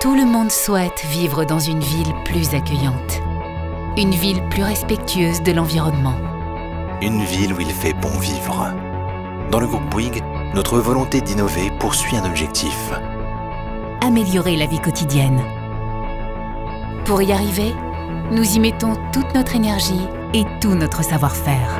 Tout le monde souhaite vivre dans une ville plus accueillante. Une ville plus respectueuse de l'environnement. Une ville où il fait bon vivre. Dans le groupe Bouygues, notre volonté d'innover poursuit un objectif. Améliorer la vie quotidienne. Pour y arriver, nous y mettons toute notre énergie et tout notre savoir-faire.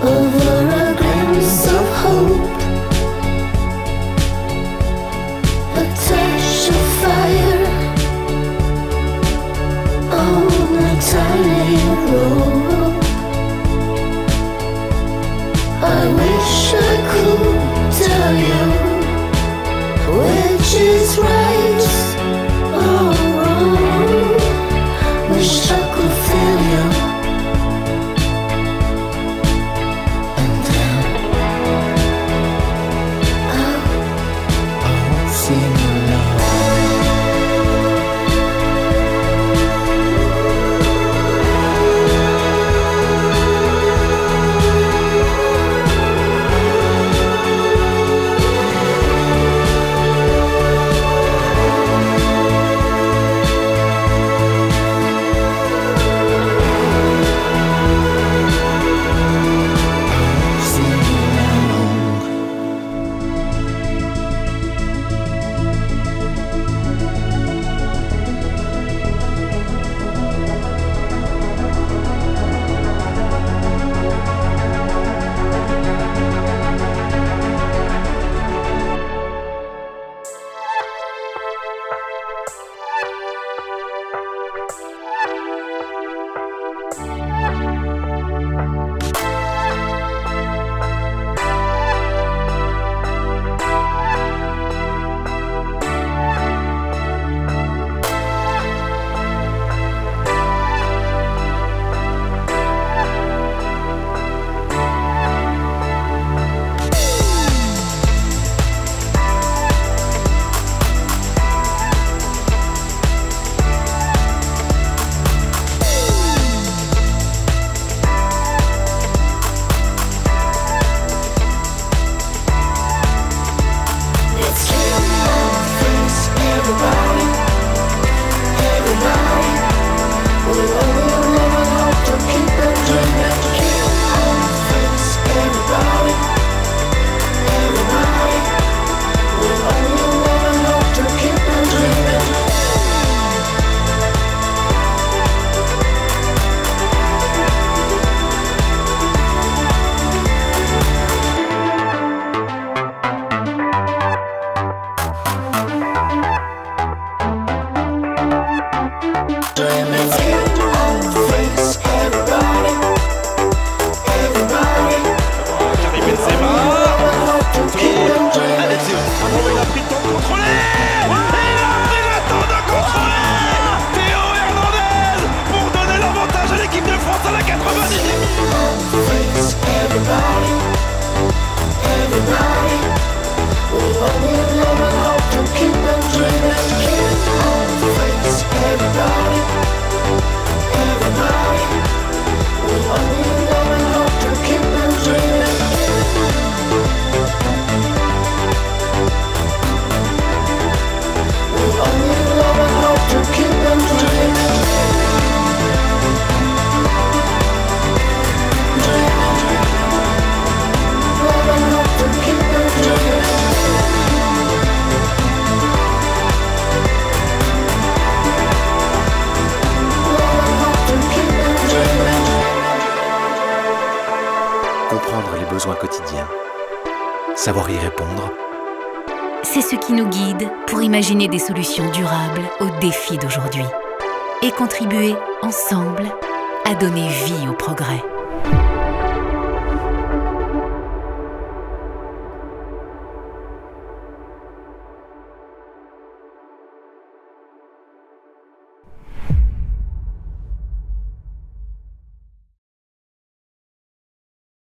Over a glimpse of hope, a touch of fire on a tiny rope. I wish I could tell you which is right or wrong. Wish I could feel you. savoir y répondre. C'est ce qui nous guide pour imaginer des solutions durables aux défis d'aujourd'hui et contribuer ensemble à donner vie au progrès.